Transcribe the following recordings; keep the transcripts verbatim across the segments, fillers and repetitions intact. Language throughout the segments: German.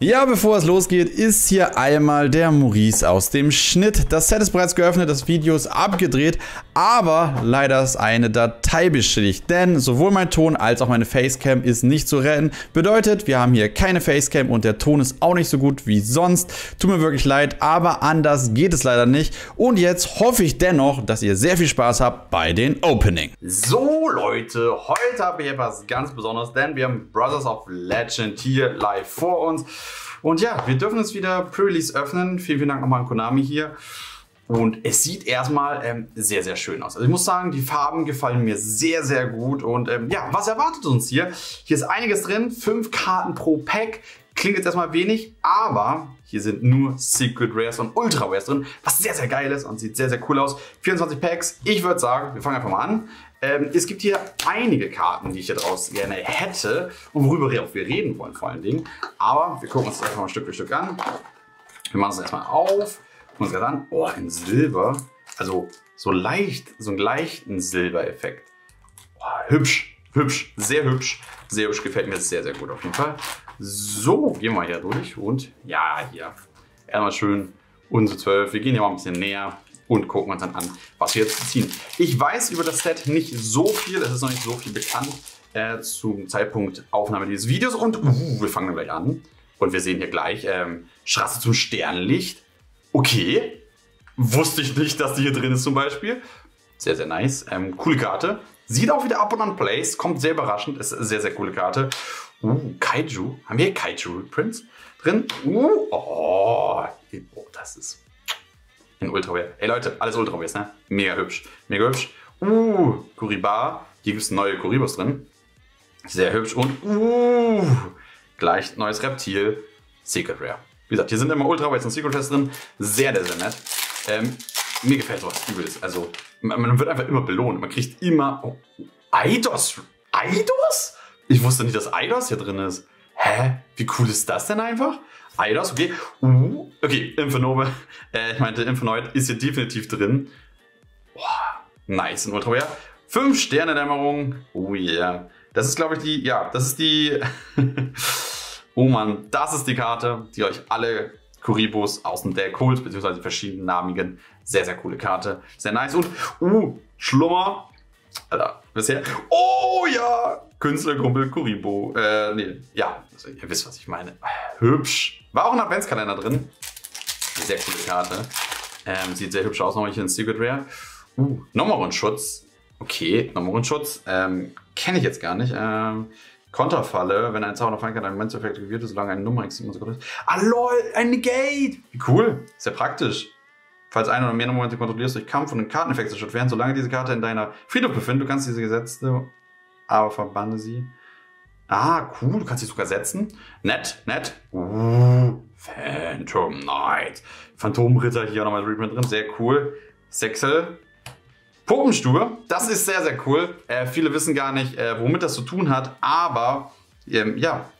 Ja, bevor es losgeht, ist hier einmal der Maurice aus dem Schnitt. Das Set ist bereits geöffnet, das Video ist abgedreht, aber leider ist eine Datei beschädigt, denn sowohl mein Ton als auch meine Facecam ist nicht zu retten. Bedeutet, wir haben hier keine Facecam und der Ton ist auch nicht so gut wie sonst. Tut mir wirklich leid, aber anders geht es leider nicht. Und jetzt hoffe ich dennoch, dass ihr sehr viel Spaß habt bei den Opening. So Leute, heute habe ich etwas ganz Besonderes, denn wir haben Brothers of Legend hier live vor uns. Und ja, wir dürfen es wieder Pre-Release öffnen. Vielen, vielen Dank nochmal an Konami hier. Und es sieht erstmal ähm, sehr, sehr schön aus. Also ich muss sagen, die Farben gefallen mir sehr, sehr gut. Und ähm, ja, was erwartet uns hier? Hier ist einiges drin. Fünf Karten pro Pack. Klingt jetzt erstmal wenig, aber hier sind nur Secret Rares und Ultra Rares drin, was sehr, sehr geil ist und sieht sehr, sehr cool aus. vierundzwanzig Packs. Ich würde sagen, wir fangen einfach mal an. Ähm, es gibt hier einige Karten, die ich hier draus gerne hätte und worüber wir reden wollen vor allen Dingen. Aber wir gucken uns das einfach mal Stück für Stück an. Wir machen es erstmal auf. Gucken uns das an. Oh, ein Silber. Also so leicht, so einen leichten Silbereffekt. Oh, hübsch, hübsch, sehr hübsch. Sehr hübsch, gefällt mir sehr, sehr gut auf jeden Fall. So, gehen wir hier durch und ja, hier. Erstmal schön unsere zwölf. Wir gehen hier mal ein bisschen näher und gucken uns dann an, was wir jetzt ziehen. Ich weiß über das Set nicht so viel, es ist noch nicht so viel bekannt äh, zum Zeitpunkt Aufnahme dieses Videos. Und uh, wir fangen dann gleich an und wir sehen hier gleich ähm, Straße zum Sternenlicht. Okay, wusste ich nicht, dass die hier drin ist zum Beispiel. Sehr, sehr nice. Ähm, coole Karte. Sieht auch wieder ab und an Plays, kommt sehr überraschend, ist eine sehr, sehr coole Karte. Uh, Kaiju. Haben wir hier Kaiju-Reprints drin? Uh, oh, oh, das ist ein Ultra-Rare. Ey Leute, alles Ultra-Rares, ne? Mega hübsch, mega hübsch. Uh, Kuriboh. Hier gibt es neue Kuribos drin. Sehr hübsch und uh, gleich neues Reptil. Secret Rare. Wie gesagt, hier sind immer Ultra-Rares und Secret Rares drin. Sehr, sehr, sehr nett. Ähm, mir gefällt sowas übelst. Also, man, man wird einfach immer belohnt. Man kriegt immer... Oh, Eidos? Eidos? Ich wusste nicht, dass Eidos hier drin ist. Hä? Wie cool ist das denn einfach? Eidos, okay. Uh, okay, Infernoid. Äh, ich meinte, Infernoid ist hier definitiv drin. Oh, nice, ein Ultra Rare. Fünf Sterne-Dämmerung. Oh yeah. Das ist, glaube ich, die... Ja, das ist die... oh Mann, das ist die Karte, die euch alle Kuribos aus dem Deck holt, beziehungsweise verschiedenen namigen. Sehr, sehr coole Karte. Sehr nice. Und, uh, Schlummer. Alter, bisher. Oh ja! Künstlerkumpel Kuriboh. Äh, nee. Ja, also, ihr wisst, was ich meine. Hübsch. War auch ein Adventskalender drin. Sehr coole Karte. Ähm, sieht sehr hübsch aus. Nochmal hier ein Secret Rare. Uh, Nummer und Schutz. Okay, Nummer und Schutz. Ähm, kenne ich jetzt gar nicht. Ähm, Konterfalle. Wenn ein Zauber fallen kann, ein Mensch effekt aktiviert, solange eine Nummer extrem und so gut ist. Ah lol, ein Negate! Wie cool. Sehr praktisch. Falls ein oder mehr Momente kontrollierst durch Kampf und einen Karteneffekt zerstört werden, solange diese Karte in deiner Friedhof befindet, du kannst diese gesetzte, aber verbanne sie. Ah, cool, du kannst sie sogar setzen. Nett, nett. Uh, Phantom Knight. Phantomritter hier nochmal Reprint drin, sehr cool. Sechsel. Puppenstube, das ist sehr, sehr cool. Äh, viele wissen gar nicht, äh, womit das zu tun hat, aber ähm, ja,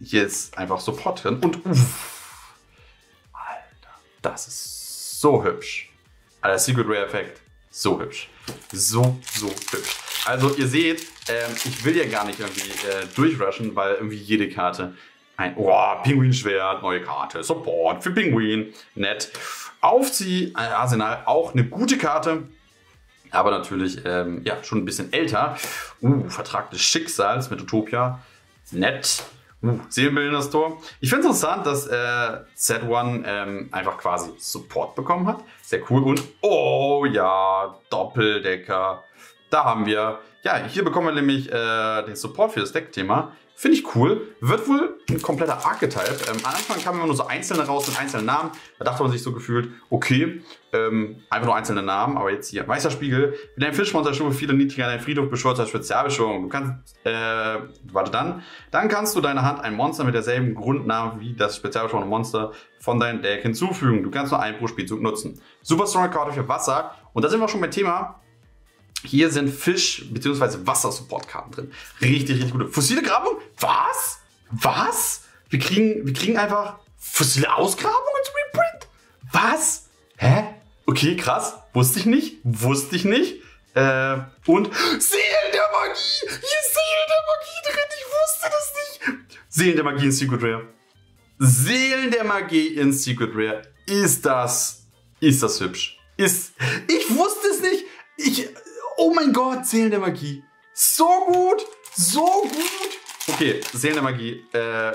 hier ist einfach Support drin. Und uff, Alter, das ist so hübsch. Also Secret Rare Effekt. So hübsch. So, so hübsch. Also ihr seht, ähm, ich will ja gar nicht irgendwie äh, durchrushen, weil irgendwie jede Karte ein... Oh, Pinguin-Schwert, neue Karte. Support für Pinguin. Nett. Aufzieh-Arsenal, auch eine gute Karte. Aber natürlich, ähm, ja, schon ein bisschen älter. Uh, Vertrag des Schicksals mit Utopia. Nett. Uh, Seelenbildendes Tor. Ich finde es interessant, dass äh, Z eins ähm, einfach quasi Support bekommen hat. Sehr cool. Und oh ja, Doppeldecker. Da haben wir. Ja, hier bekommen wir nämlich äh, den Support für das Deckthema. Finde ich cool. Wird wohl ein kompletter Archetype. Ähm, am Anfang kamen immer nur so einzelne raus mit einzelnen Namen. Da dachte man sich so gefühlt, okay, ähm, einfach nur einzelne Namen. Aber jetzt hier, Weißer Spiegel. Mit deinem Fischmonsterstufe viele niedriger an deinen Friedhof beschwört als Spezialbeschwörung. Du kannst, äh, warte dann. Dann kannst du deiner Hand ein Monster mit derselben Grundnamen wie das spezialbeschworene Monster von deinem Deck hinzufügen. Du kannst nur einen pro Spielzug nutzen. Super strong Karte für Wasser. Und da sind wir auch schon beim Thema. Hier sind Fisch- bzw. Wasser-Support-Karten drin. Richtig, richtig gute. Fossile Grabung? Was? Was? Wir kriegen, wir kriegen einfach fossile Ausgrabung als Reprint? Was? Hä? Okay, krass. Wusste ich nicht. Wusste ich nicht. Äh, und Seelen der Magie! Hier ist Seelen der Magie drin. Ich wusste das nicht. Seelen der Magie in Secret Rare. Seelen der Magie in Secret Rare. Ist das, ist das hübsch. Ist, ich wusste es nicht. Ich, oh mein Gott, Seelen der Magie. So gut, so gut. Okay, Seelen der Magie. Äh,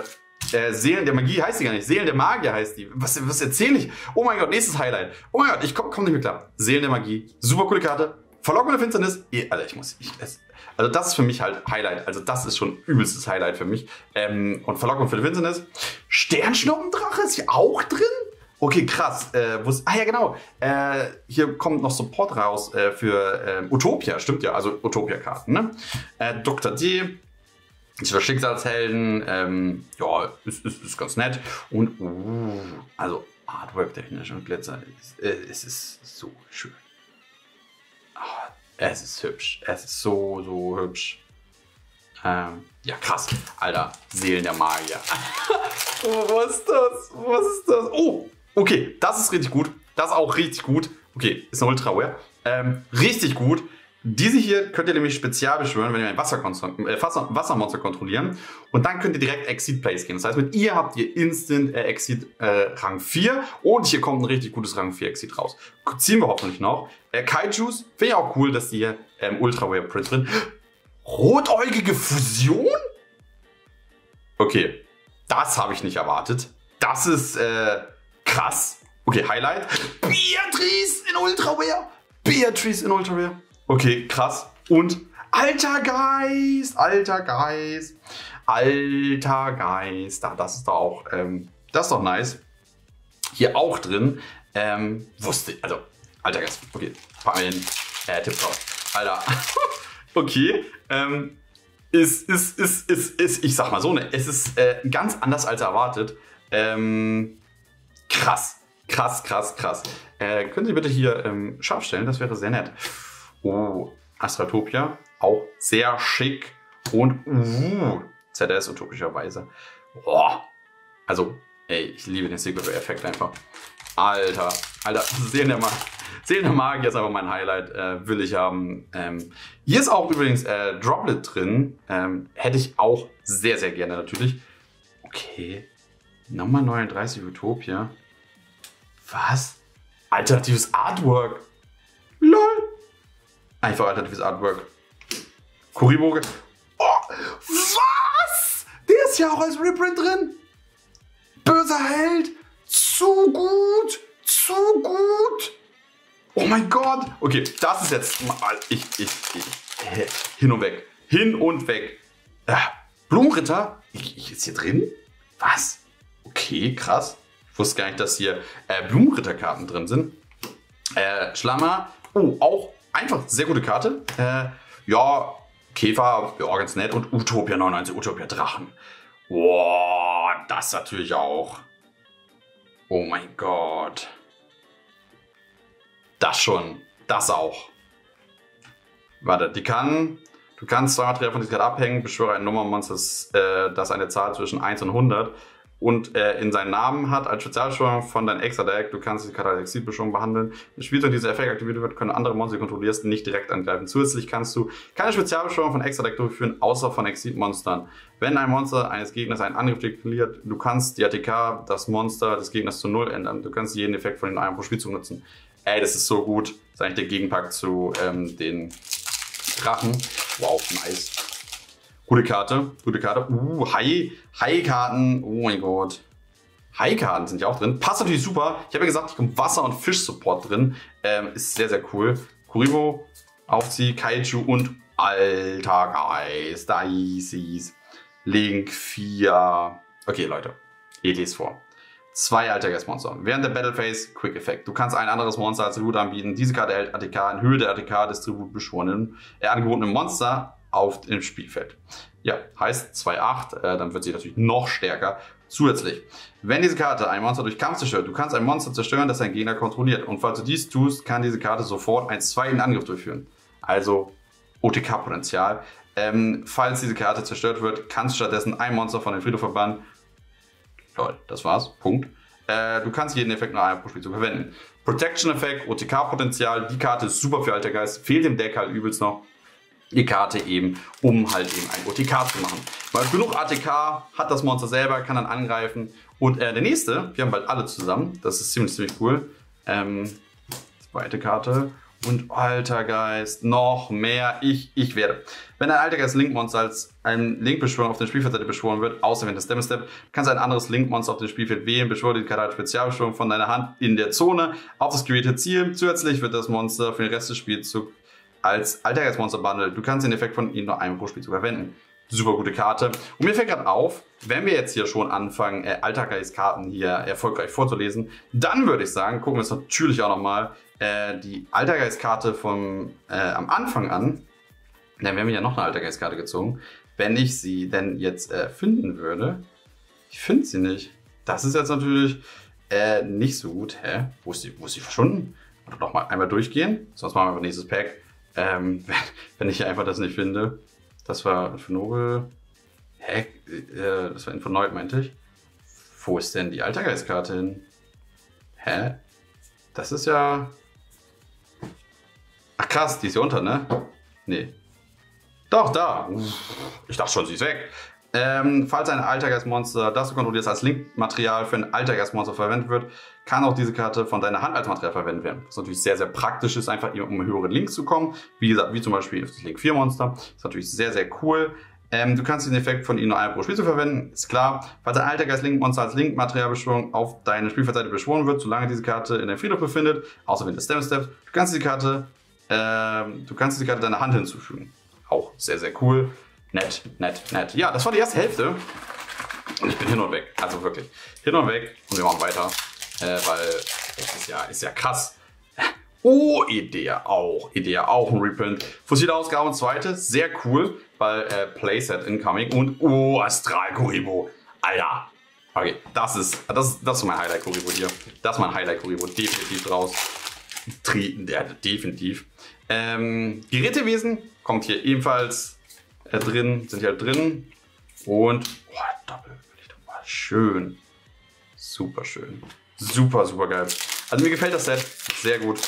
äh, Seelen der Magie heißt die gar nicht. Seelen der Magier heißt die. Was, was erzähle ich? Oh mein Gott, nächstes Highlight. Oh mein Gott, ich komme komm nicht mehr klar. Seelen der Magie, super coole Karte. Verlockung der Finsternis. Alter, ich muss, ich, also das ist für mich halt Highlight. Also das ist schon übelstes Highlight für mich. Ähm, und Verlockung für die Finsternis. Sternschnuppendrache ist hier auch drin? Okay, krass. Äh, wo's, ah ja, genau. Äh, hier kommt noch Support raus äh, für äh, Utopia. Stimmt ja, also Utopia-Karten, ne? Äh, Doktor D. Schicksalshelden. Ähm, ja, ist, ist, ist ganz nett. Und, uh, also Artwork technisch und Glitzer. Äh, es ist so schön. Es ist hübsch. Es ist so, so hübsch. Ähm, ja, krass. Alter, Seelen der Magier. Was ist das? Was ist das? Oh, okay. Das ist richtig gut. Das ist auch richtig gut. Okay, ist eine Ultra-Rare. Ähm, richtig gut. Diese hier könnt ihr nämlich spezial beschwören, wenn ihr ein Wassermonster, äh, Wassermonster kontrollieren. Und dann könnt ihr direkt Exceed Plays gehen. Das heißt, mit ihr habt ihr Instant äh, Exceed äh, Rang vier. Und hier kommt ein richtig gutes Rang vier Exceed raus. Ziehen wir hoffentlich noch. Äh, Kaijus, finde ich auch cool, dass die hier ähm, Ultra Rare Prints drin. Rotäugige Fusion? Okay, das habe ich nicht erwartet. Das ist äh, krass. Okay, Highlight. Beatrice in Ultra Rare. Beatrice in Ultra Rare. Okay, krass. Und Alter Geist, Alter Geist, Alter Geist. Das ist doch auch, ähm, das ist doch nice. Hier auch drin. Ähm, wusste ich, also, Alter Geist. Okay, packen wir den äh, Tipp raus. Alter, okay. Ähm, ist, ist, ist, ist, ist, ich sag mal so, ne, es ist äh, ganz anders als erwartet. Ähm, krass, krass, krass, krass. Äh, können Sie bitte hier ähm, scharf stellen? Das wäre sehr nett. Oh, Astratopia, auch sehr schick und uh, Z S utopischerweise. Boah, also, ey, ich liebe den Secret-Effekt einfach. Alter, Alter, Seelen der Magier. Seelen der Magier ist einfach mein Highlight, äh, will ich haben. Ähm, hier ist auch übrigens äh, Droplet drin, ähm, hätte ich auch sehr, sehr gerne natürlich. Okay, Nummer neununddreißig Utopia. Was? Alternatives Artwork. Lol. Einfach alternatives Artwork. Kuriboh. Oh, was? Der ist ja auch als Reprint drin. Böser Held. Zu gut. Zu gut. Oh mein Gott. Okay, das ist jetzt mal. Ich, ich, ich. Hin und weg. Hin und weg. Ah, Blumenritter. Ich, ich, ist hier drin? Was? Okay, krass. Ich wusste gar nicht, dass hier äh, Blumenritterkarten drin sind. Äh, Schlammer. Oh, auch. Einfach sehr gute Karte. Äh, ja, Käfer, ja, ganz nett. Und Utopia neunundneunzig, Utopia Drachen. Wow, das natürlich auch. Oh mein Gott. Das schon. Das auch. Warte, die kann... Du kannst zwei Materialien von dieser Karte abhängen, beschwöre ein Nummermonster, äh, das eine Zahl zwischen eins und hundert und äh, in seinen Namen hat, als Spezialbeschwörung von deinem Extra-Deck. Du kannst die Katalyxid-Beschwörung behandeln. Wenn Spielzeug dieser Effekt aktiviert wird, können andere Monster, die du kontrollierst, nicht direkt angreifen. Zusätzlich kannst du keine Spezialbeschwörung von Extra-Deck durchführen, außer von Exit-Monstern. Wenn ein Monster eines Gegners einen Angriff deklariert, du kannst die A T K, das Monster des Gegners zu null ändern. Du kannst jeden Effekt von den einem pro Spielzug nutzen. Ey, das ist so gut. Das ist eigentlich der Gegenpack zu ähm, den Drachen. Wow, nice. Gute Karte, gute Karte. Uh, High, High-Karten. Oh mein Gott. High-Karten sind ja auch drin. Passt natürlich super. Ich habe ja gesagt, ich komme Wasser- und Fisch-Support drin. Ähm, ist sehr, sehr cool. Kuriboh, Aufzieh, Kaiju und Alter Geist. Da hieß es. Link vier. Okay, Leute. Ich lese vor. Zwei Altergeist-Monster. Während der Battle Phase, Quick Effect. Du kannst ein anderes Monster als Tribut anbieten. Diese Karte hält A T K in Höhe der A T K des Tribut beschworenen, äh, angebotenen Monster auf dem Spielfeld. Ja, heißt zwei acht, äh, dann wird sie natürlich noch stärker. Zusätzlich, wenn diese Karte ein Monster durch Kampf zerstört, du kannst ein Monster zerstören, das dein Gegner kontrolliert. Und falls du dies tust, kann diese Karte sofort einen zweiten Angriff durchführen. Also O T K-Potenzial. Ähm, falls diese Karte zerstört wird, kannst du stattdessen ein Monster von dem Friedhof verbannen. Lol, das war's. Punkt. Äh, du kannst jeden Effekt nur einmal pro Spiel zu verwenden. Protection-Effekt, O T K-Potenzial. Die Karte ist super für Altergeist. Fehlt dem Deck halt übelst noch. Die Karte eben, um halt eben ein O T K zu machen. Weil genug A T K hat das Monster selber, kann dann angreifen. Und äh, der nächste, wir haben bald alle zusammen, das ist ziemlich, ziemlich cool. Ähm, zweite Karte. Und Altergeist, noch mehr, ich, ich werde. Wenn ein Altergeist Linkmonster als ein Linkbeschwörung auf der Spielfeldseite beschworen wird, außer wenn das Damage Step, kannst du ein anderes Linkmonster auf dem Spielfeld wählen, beschwöre die Karte als Spezialbeschwörung von deiner Hand in der Zone auf das gewählte Ziel. Zusätzlich wird das Monster für den Rest des Spielzugs als Altergeist-Monster behandelt. Du kannst den Effekt von ihm nur einmal pro Spielzug verwenden. Super gute Karte. Und mir fällt gerade auf, wenn wir jetzt hier schon anfangen, äh, Altergeist-Karten hier erfolgreich vorzulesen, dann würde ich sagen, gucken wir uns natürlich auch nochmal äh, die Altergeist-Karte vom äh, am Anfang an. Denn wir haben ja noch eine Altergeist-Karte gezogen. Wenn ich sie denn jetzt äh, finden würde, ich finde sie nicht. Das ist jetzt natürlich äh, nicht so gut. Hä? Wo ist sie, wo ist sie verschwunden? Oder doch mal einmal durchgehen, sonst machen wir einfach nächstes Pack. Ähm, wenn ich einfach das nicht finde. Das war Infernoid. Hä? Äh, das war Infernoid, meinte ich. Wo ist denn die Altergeist-Karte hin? Hä? Das ist ja... Ach krass, die ist hier unter, ne? Nee. Doch, da! Ich dachte schon, sie ist weg. Ähm, falls ein Altergeist-Monster, das du kontrollierst, als Link-Material für ein Altergeist-Monster verwendet wird, kann auch diese Karte von deiner Hand als Material verwendet werden. Was natürlich sehr, sehr praktisch ist, einfach um höhere Links zu kommen. Wie gesagt, wie zum Beispiel das Link vier Monster. Das ist natürlich sehr, sehr cool. Ähm, du kannst den Effekt von ihnen nur einmal pro Spiel zu verwenden, ist klar. Falls ein Altergeist-Link-Monster als Link-Materialbeschwörung auf deine Spielfeldseite beschworen wird, solange diese Karte in der Friedhof befindet, außer wenn das Stem-Step, du kannst die Karte, ähm, du kannst die Karte deiner Hand hinzufügen. Auch sehr, sehr cool. Nett, nett, nett. Ja, das war die erste Hälfte. Und ich bin hin und weg. Also wirklich. Hin und weg. Und wir machen weiter. Äh, weil das ist ja, ist ja krass. Oh, Idea auch. Idee auch ein Reprint. Fossile Ausgabe und zweite. Sehr cool. Weil äh, Playset incoming. Und oh, Astral Kuriboh. Alter. Okay, das ist, das, das ist mein Highlight Kuriboh hier. Das ist mein Highlight Kuriboh. Definitiv draus. Treten, der definitiv. Ähm, Gerätewesen kommt hier ebenfalls äh, drin. Sind hier halt drin. Und oh, Doppelbelichtung. Schön. Super schön. Super, super geil. Also mir gefällt das Set sehr gut.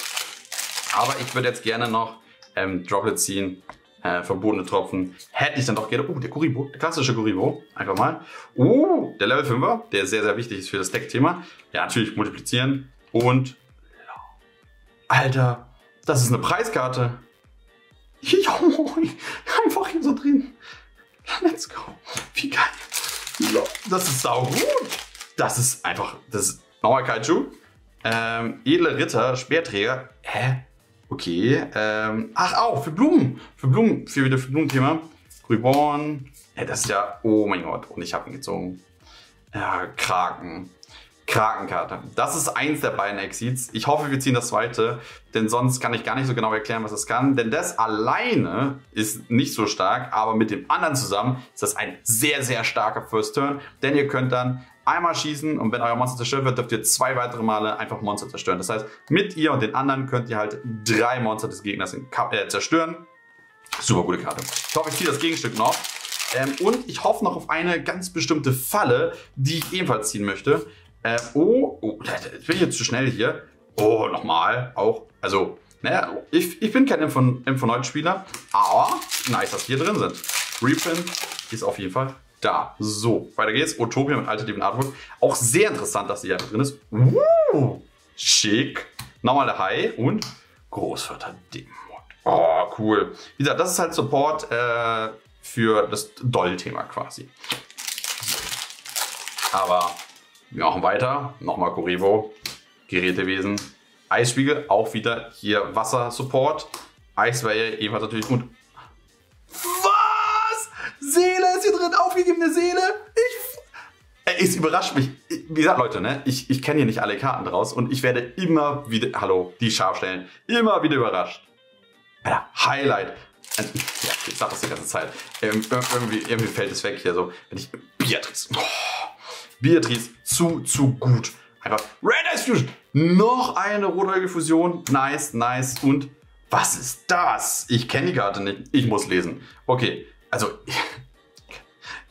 Aber ich würde jetzt gerne noch ähm, Droplet ziehen. Äh, verbotene Tropfen. Hätte ich dann doch gerne. Oh, der Kuriboh. Der klassische Kuriboh. Einfach mal. Oh, der Level fünfer. Der sehr, sehr wichtig ist für das Deck-Thema. Ja, natürlich multiplizieren. Und Alter, das ist eine Preiskarte. Einfach hier so drin. Let's go. Wie geil. Das ist saugut. Das ist einfach, das ist Mauer Kaiju. Ähm, edle Ritter, Speerträger. Hä? Okay. Ähm, ach auch, für Blumen. Für Blumen, für wieder für Blumenthema. Grüborn. Hä, das ist ja, oh mein Gott. Und ich habe ihn gezogen. Ja, Kraken. Krakenkarte. Das ist eins der beiden Exits. Ich hoffe, wir ziehen das zweite, denn sonst kann ich gar nicht so genau erklären, was das kann. Denn das alleine ist nicht so stark, aber mit dem anderen zusammen ist das ein sehr, sehr starker First Turn. Denn ihr könnt dann einmal schießen und wenn euer Monster zerstört wird, dürft ihr zwei weitere Male einfach Monster zerstören. Das heißt, mit ihr und den anderen könnt ihr halt drei Monster des Gegners in äh, zerstören. Super gute Karte. Ich hoffe, ich ziehe das Gegenstück noch. Ähm, und ich hoffe noch auf eine ganz bestimmte Falle, die ich ebenfalls ziehen möchte. Äh, oh, oh, jetzt bin ich jetzt zu schnell hier. Oh, nochmal. Auch, also, naja, ich, ich bin kein Infernoid-Spieler, aber nice, dass wir hier drin sind. Reprint ist auf jeden Fall da. So, weiter geht's. Utopia mit alternativen Artwork. Auch sehr interessant, dass die hier drin ist. Uh, schick. Nochmal der Hai und Großvater Dämon. Oh, cool. Wie gesagt, das ist halt Support äh, für das Doll-Thema quasi. Aber... Wir machen weiter. Nochmal Kuriboh. Gerätewesen. Eisspiegel. Auch wieder hier Wasser-Support. Eisweihe ebenfalls natürlich. Und was? Seele ist hier drin. Aufgegebene Seele. Ich, es überrascht mich. Wie gesagt, Leute, ne? ich, ich kenne hier nicht alle Karten draus. Und ich werde immer wieder... Hallo, die Scharfstellen. Immer wieder überrascht. Alter, Highlight. Ja, ich sag das die ganze Zeit. Ähm, irgendwie, irgendwie fällt es weg hier so. Wenn ich... Beatrice. Oh. Beatrice, zu, zu gut. Einfach Rotäugige Fusion. Noch eine Rotäugige Fusion. Nice, nice. Und was ist das? Ich kenne die Karte nicht. Ich muss lesen. Okay, also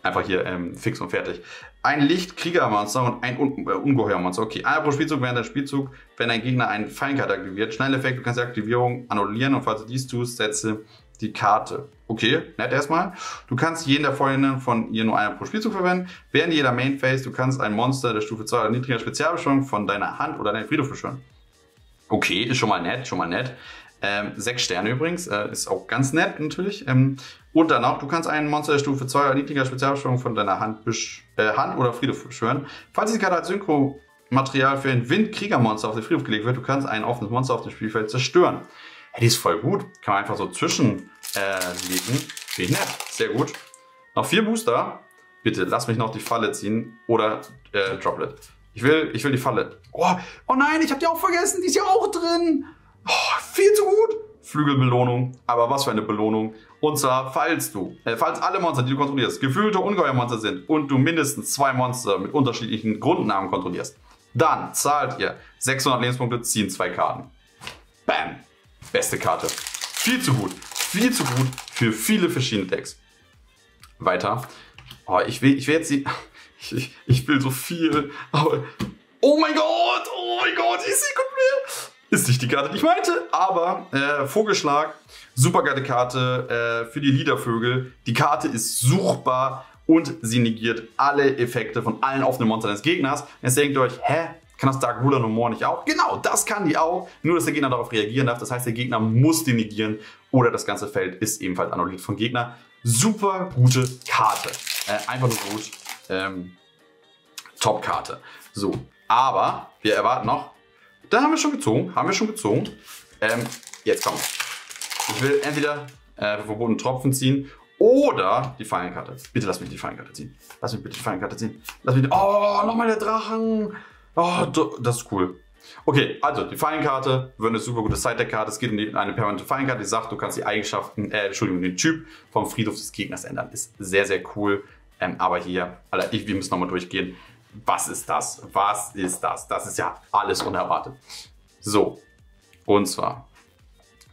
einfach hier ähm, fix und fertig. Ein Lichtkriegermonster und ein Un äh, Ungeheuermonster. Okay, einmal pro Spielzug während der Spielzug, wenn ein Gegner einen Feinkarte aktiviert. Schnelleffekt, du kannst die Aktivierung annullieren und falls du dies tust, setze die Karte. Okay, nett erstmal. Du kannst jeden der folgenden von ihr nur einmal pro Spielzug verwenden. Während jeder Main Phase, du kannst ein Monster der Stufe zwei oder niedriger Spezialbeschwörung von deiner Hand oder deinem Friedhof beschwören. Okay, ist schon mal nett, schon mal nett. Ähm, sechs Sterne übrigens, äh, ist auch ganz nett natürlich. Ähm, und dann auch, du kannst ein Monster der Stufe zwei oder niedriger Spezialbeschwörung von deiner Hand, äh, Hand oder Friedhof beschwören. Falls diese Karte als Synchro-Material für ein Windkriegermonster auf den Friedhof gelegt wird, du kannst ein offenes Monster auf dem Spielfeld zerstören. Hey, die ist voll gut. Kann man einfach so zwischen äh, legen. Finde ich nett. Sehr gut. Noch vier Booster. Bitte lass mich noch die Falle ziehen. Oder äh, Droplet. Ich will, ich will die Falle. Oh, oh nein, ich habe die auch vergessen. Die ist ja auch drin. Oh, viel zu gut. Flügelbelohnung. Aber was für eine Belohnung. Und zwar, falls du, äh, falls alle Monster, die du kontrollierst, gefühlte Ungeheuermonster sind und du mindestens zwei Monster mit unterschiedlichen Grundnamen kontrollierst, dann zahlt ihr sechshundert Lebenspunkte, ziehen zwei Karten. Bam. Beste Karte. Viel zu gut. Viel zu gut für viele verschiedene Decks. Weiter. Oh, ich will, ich will jetzt die... Ich, ich will so viel, aber... Oh mein Gott! Oh mein Gott! Ich sehe gut mehr! Ist nicht die Karte, die ich meinte, aber äh, Vogelschlag, super geile Karte äh, für die Liedervögel. Die Karte ist suchbar und sie negiert alle Effekte von allen offenen Monstern des Gegners. Jetzt denkt ihr euch, hä? Kann das Dark Ruler No More nicht auch? Genau, das kann die auch, nur dass der Gegner darauf reagieren darf. Das heißt, der Gegner muss die negieren oder das ganze Feld ist ebenfalls annulliert vom Gegner. Super gute Karte. Äh, einfach nur gut. Ähm, Top-Karte. So, aber wir erwarten noch. Da haben wir schon gezogen. Haben wir schon gezogen. Ähm, jetzt komm. Ich will entweder äh, verbotene Tropfen ziehen oder die Fallenkarte. Bitte lass mich die Fallenkarte ziehen. Lass mich bitte die Fallenkarte ziehen. Lass mich. Oh, nochmal der Drachen. Oh, das ist cool. Okay, also die Fallenkarte wird eine super gute Side-Deck-Karte. Es geht um die, eine permanente Fallenkarte, die sagt, du kannst die Eigenschaften, äh, Entschuldigung, den Typ vom Friedhof des Gegners ändern. Ist sehr, sehr cool. Ähm, aber hier, Alter, ich, wir müssen nochmal durchgehen. Was ist das? Was ist das? Das ist ja alles unerwartet. So, und zwar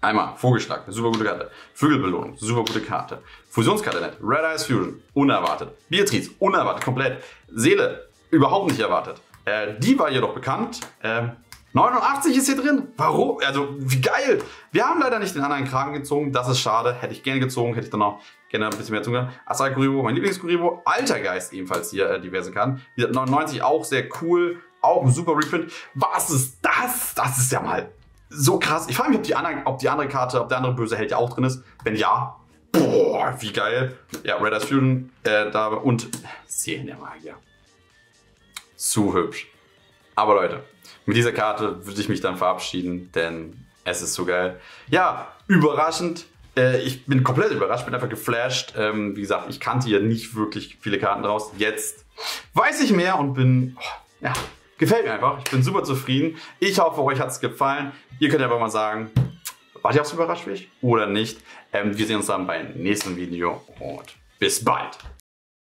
einmal Vogelschlag, eine super gute Karte. Vögelbelohnung, super gute Karte. Fusionskarte, nett. Red Eyes Fusion, unerwartet. Beatrice, unerwartet, komplett. Seele, überhaupt nicht erwartet. Äh, die war jedoch bekannt. Äh, neunundachtzig ist hier drin. Warum? Also, wie geil. Wir haben leider nicht den anderen Kragen gezogen. Das ist schade. Hätte ich gerne gezogen. Hätte ich dann auch gerne ein bisschen mehr gezogen. Asai Kuriboh, mein Lieblings-Kuriboh. Alter Geist ebenfalls hier äh, diverse Karten. Die neunundneunzig auch sehr cool. Auch ein super Reprint. Was ist das? Das ist ja mal so krass. Ich frage mich, ob die, andere, ob die andere Karte, ob der andere böse Held ja auch drin ist. Wenn ja, boah, wie geil. Ja, Red Eyes Fusion äh, da und Seelen der Magier. Zu hübsch. Aber Leute, mit dieser Karte würde ich mich dann verabschieden, denn es ist so geil. Ja, überraschend. Äh, ich bin komplett überrascht, bin einfach geflasht. Ähm, wie gesagt, ich kannte hier nicht wirklich viele Karten draus. Jetzt weiß ich mehr und bin... Oh, ja, gefällt mir einfach. Ich bin super zufrieden. Ich hoffe, euch hat es gefallen. Ihr könnt einfach mal sagen, wart ihr auch so überrascht wie ich oder nicht? Ähm, wir sehen uns dann beim nächsten Video und bis bald.